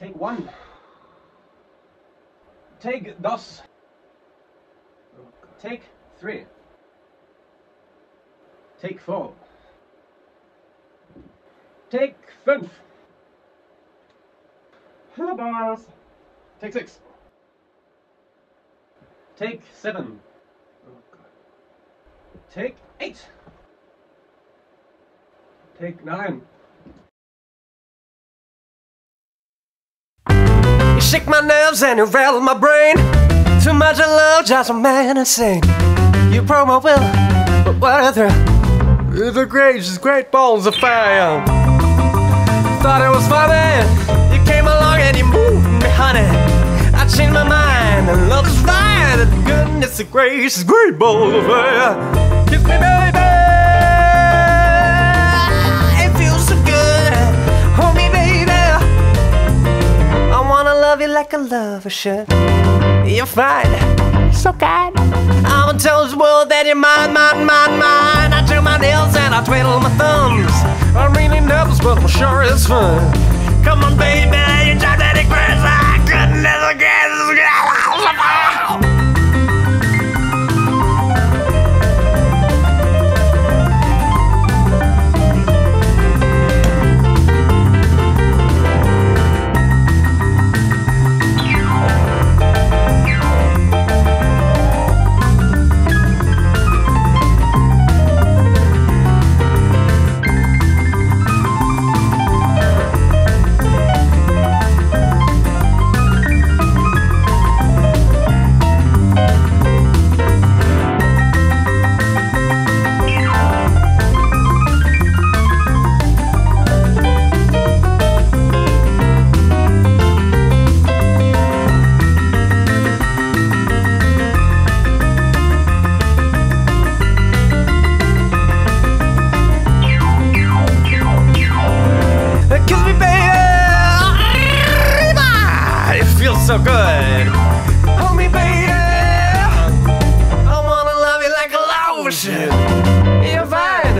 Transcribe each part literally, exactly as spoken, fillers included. Take one. Take dos. Take three. Take four. Take five. Hello, bars. Take six. Take seven. Take eight. Take nine. You shake my nerves and you rattle my brain. Too much love, just a man insane. You broke my will, but whether the great, just great balls of fire. Thought it was funny, you came along and you moved me, honey. I changed my mind, and love is right. The goodness of grace is great balls of fire. Kiss me, baby. It feels so good. Hold me, baby. I wanna love you like a lover should. You're fine, so kind. I want to tell this world that you're mine, mine, mine, mine. I do my nails and I twiddle my thumbs. I'm really nervous, but I'm sure it's fun. Come on, baby, you drive that grass. I couldn't ever guess. So good. Hold me, baby. I wanna love you like a lotion. You're fine.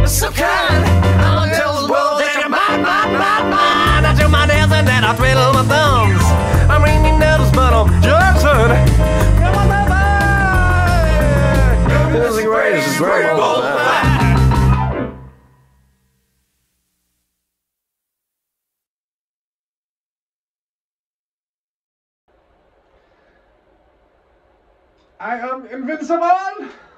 You're so kind. I wanna tell the world that you're mine, mine, mine, mine. I do my nails and then I twiddle my thumbs. I'm ringing nettles, but I'm just hurt. Come on, baby. This is great. This is great. I am invincible!